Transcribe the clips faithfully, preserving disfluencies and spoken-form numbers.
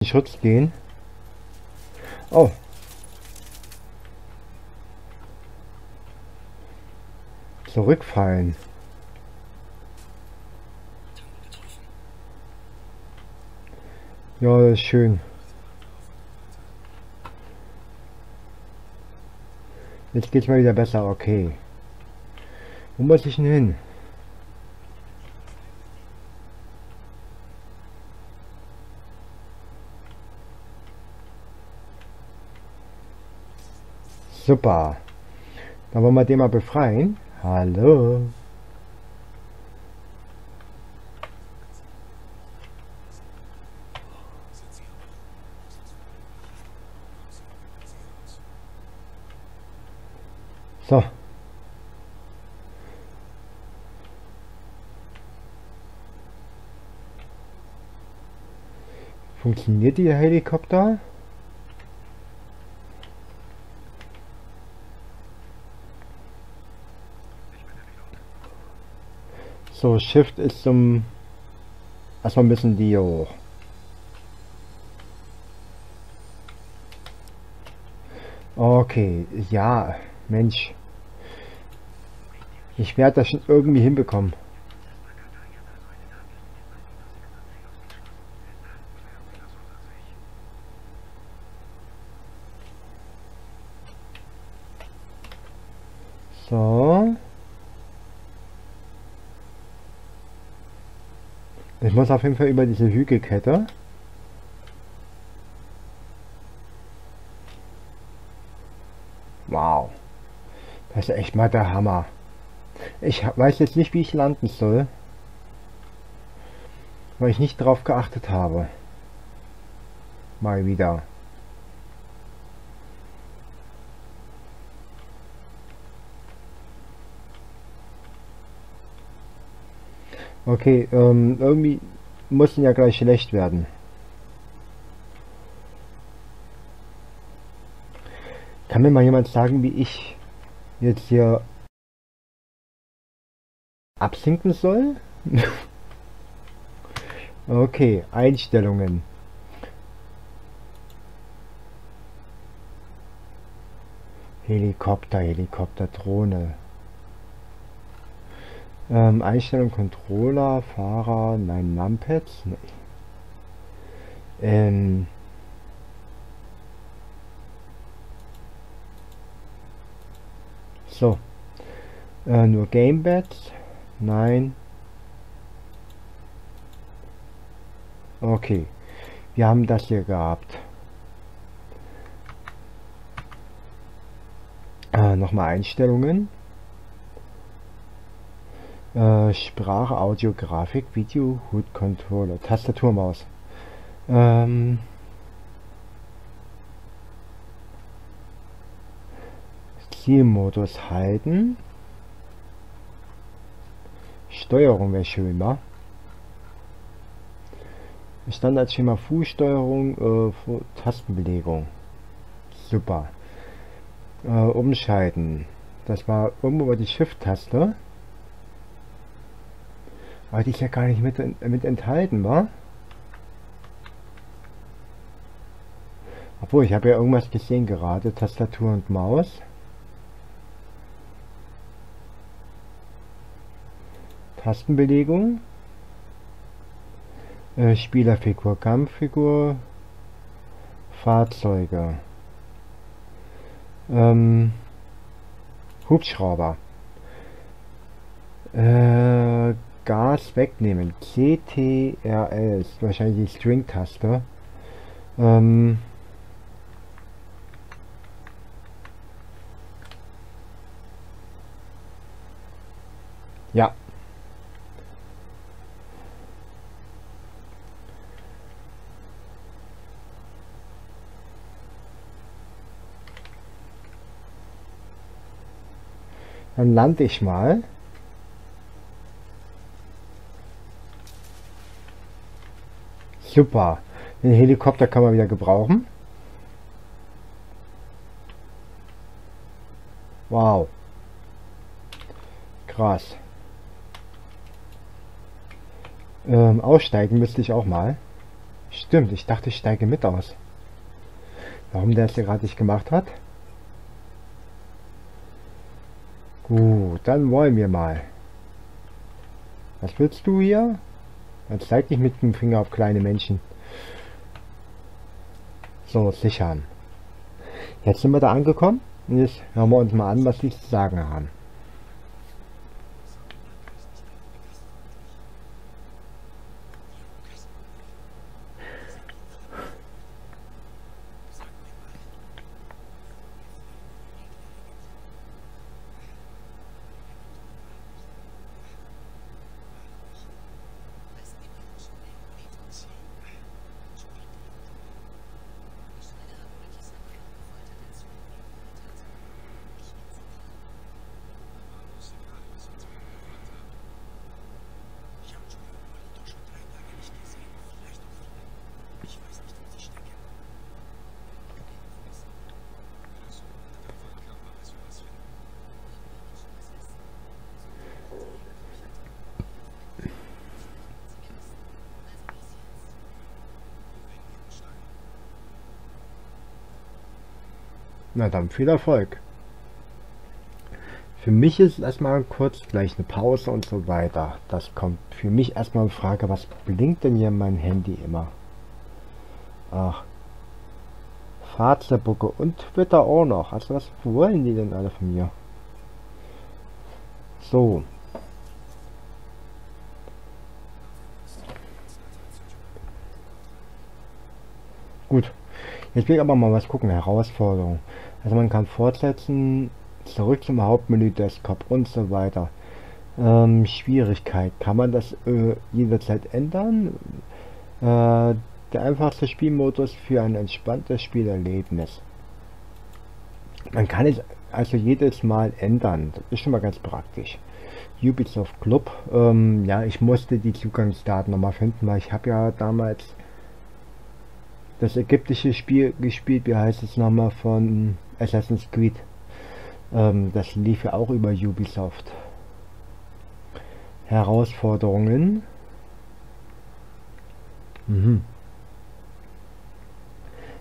in Schutz gehen. Oh. Zurückfallen. Ja, ist schön. Jetzt geht's mal wieder besser, okay. Wo muss ich denn hin? Super. Dann wollen wir den mal befreien. Hallo. So. Funktioniert der Helikopter? So, Shift ist zum... Erstmal müssen die hoch. Okay, ja, Mensch. Ich werde das schon irgendwie hinbekommen. So. Ich muss auf jeden Fall über diese Hügelkette. Wow. Das ist echt mal der Hammer. Ich weiß jetzt nicht, wie ich landen soll, weil ich nicht drauf geachtet habe. Mal wieder. Okay, ähm, irgendwie mussten ja gleich schlecht werden. Kann mir mal jemand sagen, wie ich jetzt hier absinken soll? Okay, Einstellungen. Helikopter, Helikopter, Drohne. Ähm, Einstellung, Controller, Fahrer, nein, Numpads, nee. Ähm. So. Äh, nur Gamepads, nein. Okay. Wir haben das hier gehabt. Äh, nochmal Einstellungen. Sprache, Audio, Grafik, Video, Hut, Controller, Tastatur, Maus. Ähm Zielmodus halten. Steuerung wäre schön, wa? Standardschema Fußsteuerung, äh, Tastenbelegung. Super. Äh, umschalten. Das war irgendwo über die Shift-Taste. Aber die ist ja gar nicht mit, mit enthalten, wa? Obwohl, ich habe ja irgendwas gesehen gerade. Tastatur und Maus. Tastenbelegung. Äh, Spielerfigur, Kampffigur. Fahrzeuge. Ähm, Hubschrauber. Äh... Gas wegnehmen. C T R L ist wahrscheinlich die String-Taste. Ähm ja. Dann lande ich mal. Super, den Helikopter kann man wieder gebrauchen. Wow. Krass. Ähm, aussteigen müsste ich auch mal. Stimmt, ich dachte, ich steige mit aus. Warum der es hier gerade nicht gemacht hat? Gut, dann wollen wir mal. Was willst du hier? Dann zeig dich mit dem Finger auf kleine Menschen. So, sichern. Jetzt sind wir da angekommen. Und jetzt hören wir uns mal an, was die zu sagen haben. Na dann, viel Erfolg. Für mich ist erstmal kurz gleich eine Pause und so weiter. Das kommt für mich erstmal in Frage, was blinkt denn hier mein Handy immer? Ach. Fahrzebucke und Twitter auch noch. Also was wollen die denn alle von mir? So. Gut. Jetzt will ich aber mal was gucken. Herausforderung. Also man kann fortsetzen, zurück zum Hauptmenü, Desktop und so weiter. Ähm, Schwierigkeit. Kann man das äh, jederzeit ändern? Äh, der einfachste Spielmodus für ein entspanntes Spielerlebnis. Man kann es also jedes Mal ändern. Das ist schon mal ganz praktisch. Ubisoft Club. Ähm, ja, ich musste die Zugangsdaten nochmal finden, weil ich habe ja damals das ägyptische Spiel gespielt, wie heißt es nochmal, von Assassin's Creed. Ähm, das lief ja auch über Ubisoft. Herausforderungen. Mhm.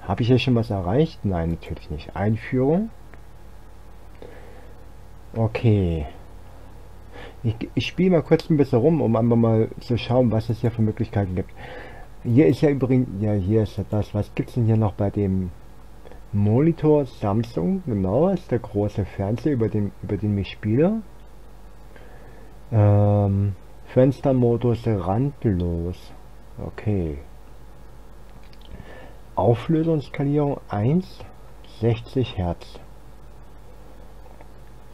Habe ich ja schon was erreicht? Nein, natürlich nicht. Einführung. Okay. Ich, ich spiele mal kurz ein bisschen rum, um einfach mal zu schauen, was es hier für Möglichkeiten gibt. Hier ist ja übrigens, ja, hier ist ja das, was gibt es denn hier noch bei dem Monitor Samsung, genau, ist der große Fernseher, über den, über den ich spiele. Ähm, Fenstermodus randlos, okay. Auflösungsskalierung eins, sechzig Hertz.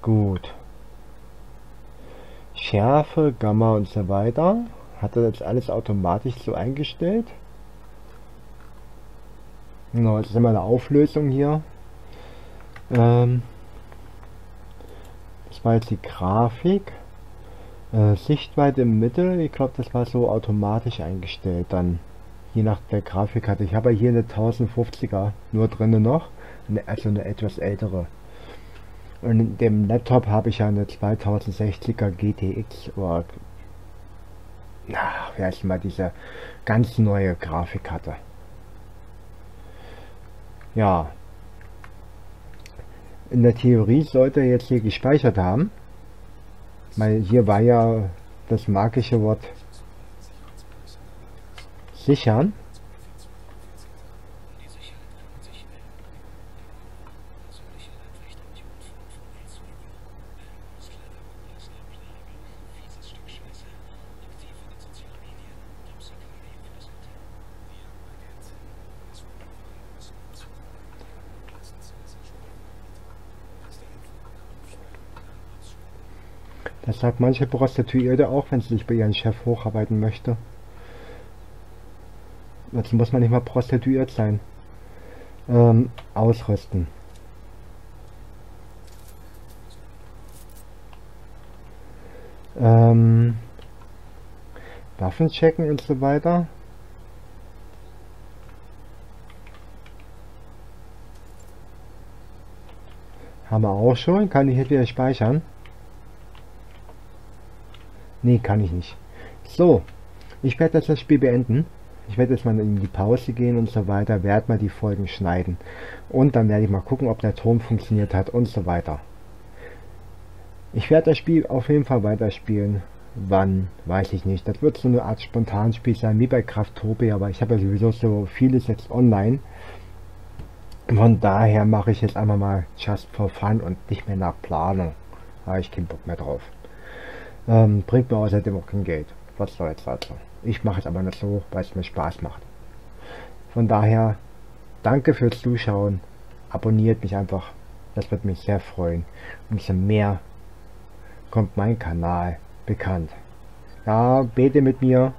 Gut. Schärfe, Gamma und so weiter. Hat er jetzt alles automatisch so eingestellt? Genau, jetzt ist mal eine Auflösung hier. Ähm, das war jetzt die Grafik. Äh, Sichtweite im Mittel, ich glaube, das war so automatisch eingestellt dann. Je nach der Grafik hatte ich. Habe hier eine tausendfünfziger nur drinnen noch. Eine, also eine etwas ältere. Und in dem Laptop habe ich ja eine zweitausendsechziger G T X. Oder na, wer erst mal diese ganz neue Grafik hatte. Ja. In der Theorie sollte er jetzt hier gespeichert haben. Weil hier war ja das magische Wort sichern. Das sagt manche Prostituierte auch, wenn sie sich bei ihrem Chef hocharbeiten möchte. Jetzt muss man nicht mal prostituiert sein. Ähm, ausrüsten. Ähm, Waffen checken und so weiter. Haben wir auch schon. Kann ich hier wieder speichern? Nee, kann ich nicht. So, ich werde jetzt das Spiel beenden. Ich werde jetzt mal in die Pause gehen und so weiter, werde mal die Folgen schneiden. Und dann werde ich mal gucken, ob der Ton funktioniert hat und so weiter. Ich werde das Spiel auf jeden Fall weiterspielen. Wann, weiß ich nicht. Das wird so eine Art Spontanspiel sein, wie bei Craftopia, aber ich habe ja sowieso so vieles jetzt online. Von daher mache ich jetzt einmal mal just for fun und nicht mehr nach Planung. Da habe ich keinen Bock mehr drauf. Ähm, bringt mir außerdem auch kein Geld. Was soll jetzt dazu? Ich mache es aber nicht so, weil es mir Spaß macht. Von daher, danke fürs Zuschauen. Abonniert mich einfach. Das wird mich sehr freuen. Umso mehr kommt mein Kanal bekannt. Ja, bete mit mir.